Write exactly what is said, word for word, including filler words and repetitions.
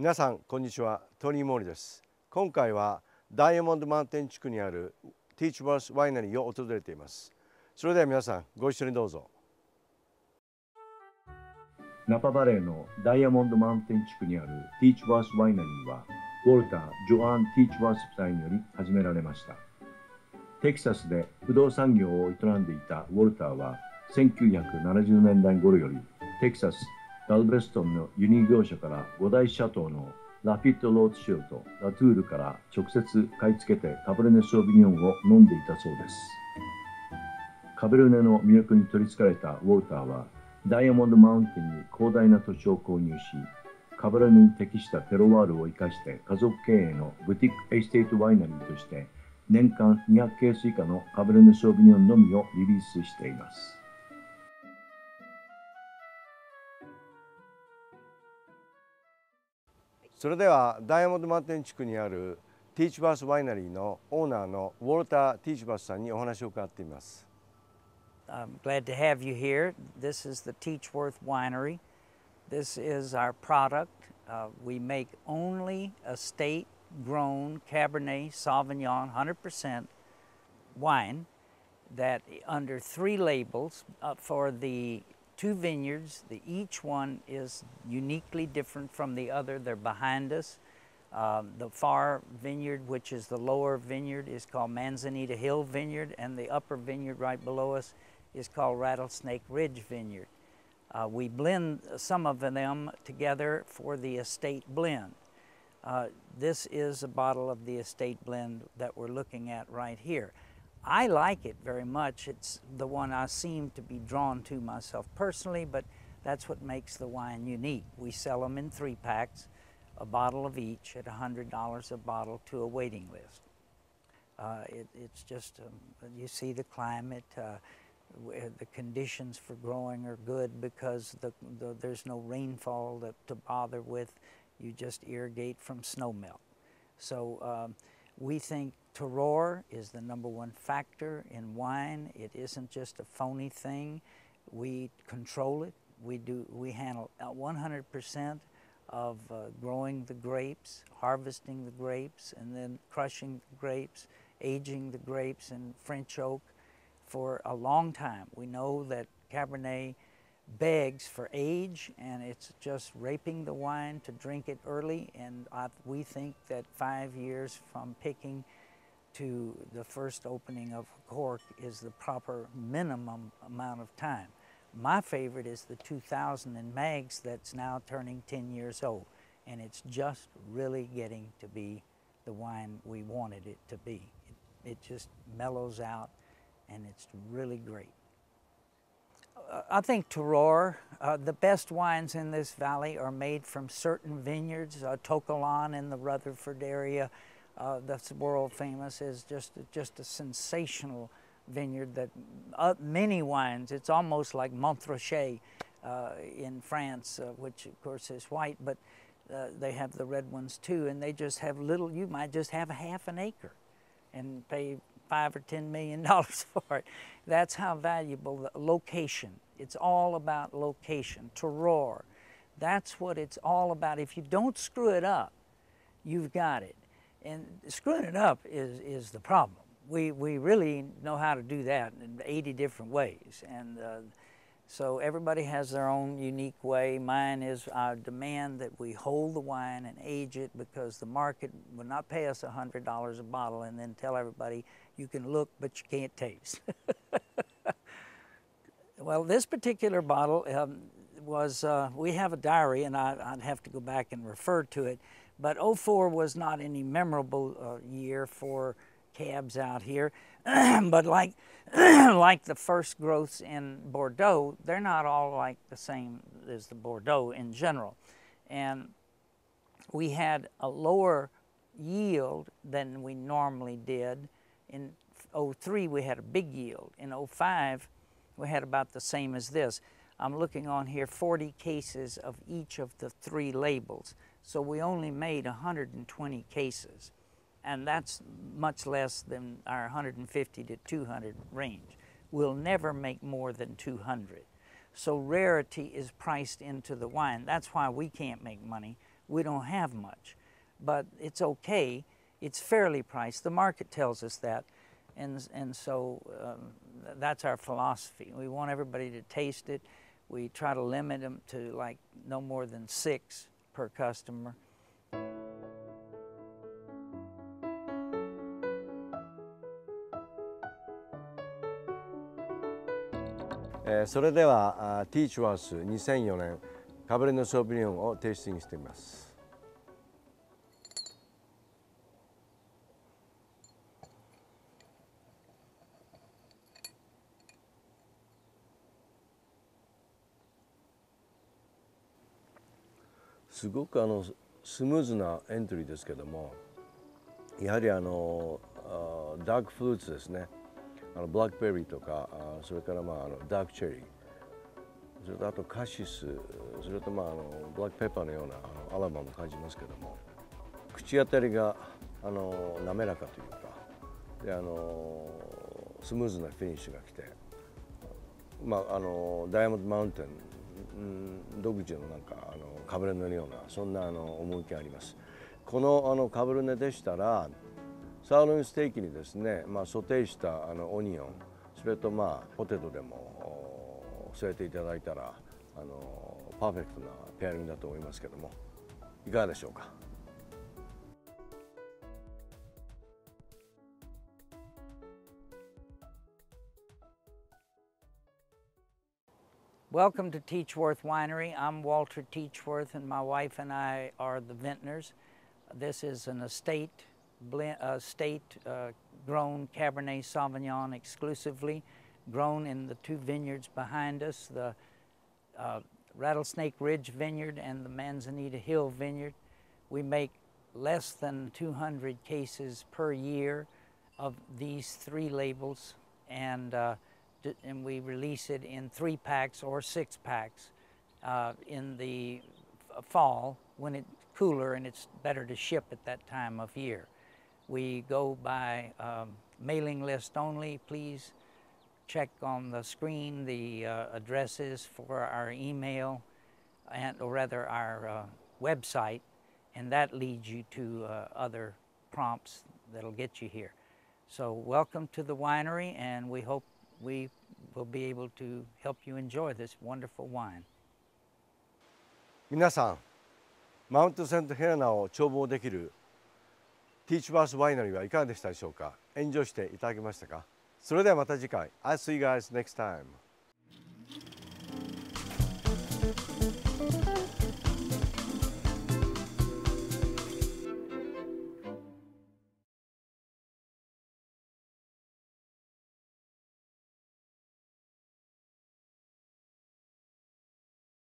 皆さんこんにちは、トニー・モーリです。今回はダイヤモンドマウンテン地区にある Teachworth Winery を訪れています。それでは皆さんご一緒にどうぞ。ナパバレーのダイヤモンドマウンテン地区にある Teachworth Winery はウォルター・ジョアン・ティーチワース夫妻により始められました。テキサスで不動産業を営んでいたウォルターはせんきゅうひゃくななじゅうねんだい頃よりテキサス・ダルベストンの輸入業者からご大シャトーのラピッド・ローズシルとラトゥールから直接買い付けてカブレネ・ソービニョンを飲んでいたそうです。カブレネの魅力に取りつかれたウォルターはダイヤモンド・マウンテンに広大な土地を購入し、カブレネに適したテロワールを生かして家族経営のブティックエステートワイナリーとして年間にひゃくケース以下のカブレネ・ソービニョンのみをリリースしています。それではダイヤモンドマウンテン地区にあるティーチバースワイナリーのオーナーのウォルター・ティーチバースさんにお話を伺っています。 I'm glad to have you here. This is the Teachworth Winery. This is our product. Uh, we make only estate-grown Cabernet Sauvignon, one hundred percent wine that under three labels uh, for the two vineyards. The, each one is uniquely different from the other. They're behind us. Uh, the far vineyard, which is the lower vineyard, is called Manzanita Hill Vineyard, and the upper vineyard right below us is called Rattlesnake Ridge Vineyard. Uh, we blend some of them together for the estate blend. Uh, this is a bottle of the estate blend that we're looking at right here. I like it very much. It's the one I seem to be drawn to myself personally, but that's what makes the wine unique. We sell them in three packs, a bottle of each at one hundred dollars a bottle to a waiting list. Uh, it, it's just, um, you see the climate. Uh, The conditions for growing are good because the, the, there's no rainfall to, to bother with. You just irrigate from snowmelt. So um, we think terroir is the number one factor in wine. It isn't just a phony thing. We control it. We do. We handle one hundred percent of uh, growing the grapes, harvesting the grapes, and then crushing the grapes, aging the grapes in French oak. For a long time. We know that Cabernet begs for age, and it's just raping the wine to drink it early, and I, we think that five years from picking to the first opening of cork is the proper minimum amount of time. My favorite is the two thousand in Mags that's now turning ten years old, and it's just really getting to be the wine we wanted it to be. It, it just mellows out, and it's really great. Uh, I think terroir, uh, the best wines in this valley are made from certain vineyards. Uh, Tokalon in the Rutherford area, uh, that's world famous, is just, just a sensational vineyard that uh, many wines, it's almost like Montrecher uh, in France, uh, which of course is white, but uh, they have the red ones too, and they just have little, you might just have half an acre and pay five or ten million dollars for it. That's how valuable the location. It's all about location, terroir. That's what it's all about. If you don't screw it up, you've got it. And screwing it up is, is the problem. We, we really know how to do that in eighty different ways. And uh, so everybody has their own unique way. Mine is our demand that we hold the wine and age it because the market will not pay us one hundred dollars a bottle and then tell everybody, you can look, but you can't taste. Well, this particular bottle um, was, uh, we have a diary, and I, I'd have to go back and refer to it, but oh four was not any memorable uh, year for cabs out here, but like, like the first growths in Bordeaux, they're not all like the same as the Bordeaux in general. And we had a lower yield than we normally did. In oh three, we had a big yield. In oh five, we had about the same as this. I'm looking on here, forty cases of each of the three labels. So we only made one hundred twenty cases. And that's much less than our one hundred fifty to two hundred range. We'll never make more than two hundred. So rarity is priced into the wine. That's why we can't make money. we don't have much. But it's okay. It's fairly priced. The market tells us that. And, and so um, that's our philosophy. We want everybody to taste it. We try to limit them to like no more than six per customer. Uh, それでは、uh, Teachworth two thousand four年カブレノ・ソーヴィニヨンをテイスティングしてみます。 すごくあのスムーズなエントリーですけども、やはりあのダークフルーツですね、あのブラックベリーとか、それからまああのダークチェリー、それとあとカシス、それとまああのブラックペッパーのようなあのアロマも感じますけども、口当たりがあの滑らかというか、であのスムーズなフィニッシュが来て、まああのダイヤモンドマウンテン 独自のなんかあのカブレネのようなそんなあの趣があります。このあのカブレネでしたらサーロインステーキにですね、まあソテーしたあのオニオン、それとまあポテトでも添えていただいたらあのパーフェクトなペアリングだと思いますけども、いかがでしょうか。 Welcome to Teachworth Winery. I'm Walter Teachworth, and my wife and I are the vintners. This is an estate, blend, uh, estate uh, grown Cabernet Sauvignon exclusively, grown in the two vineyards behind us, the uh, Rattlesnake Ridge Vineyard and the Manzanita Hill Vineyard. We make less than two hundred cases per year of these three labels, and uh, and we release it in three packs or six packs uh, in the fall when it's cooler and it's better to ship at that time of year. We go by um, mailing list only. Please check on the screen the uh, addresses for our email and or rather our uh, website, and that leads you to uh, other prompts that'll get you here. So welcome to the winery, and we hope we will be able to help you enjoy this wonderful wine. 皆さん、マウントセントヘレナを眺望できるティーチバースワイナリーはいかがでしたでしょうか。エンジョイしていただけましたか。それではまた次回。I'll see you guys next time.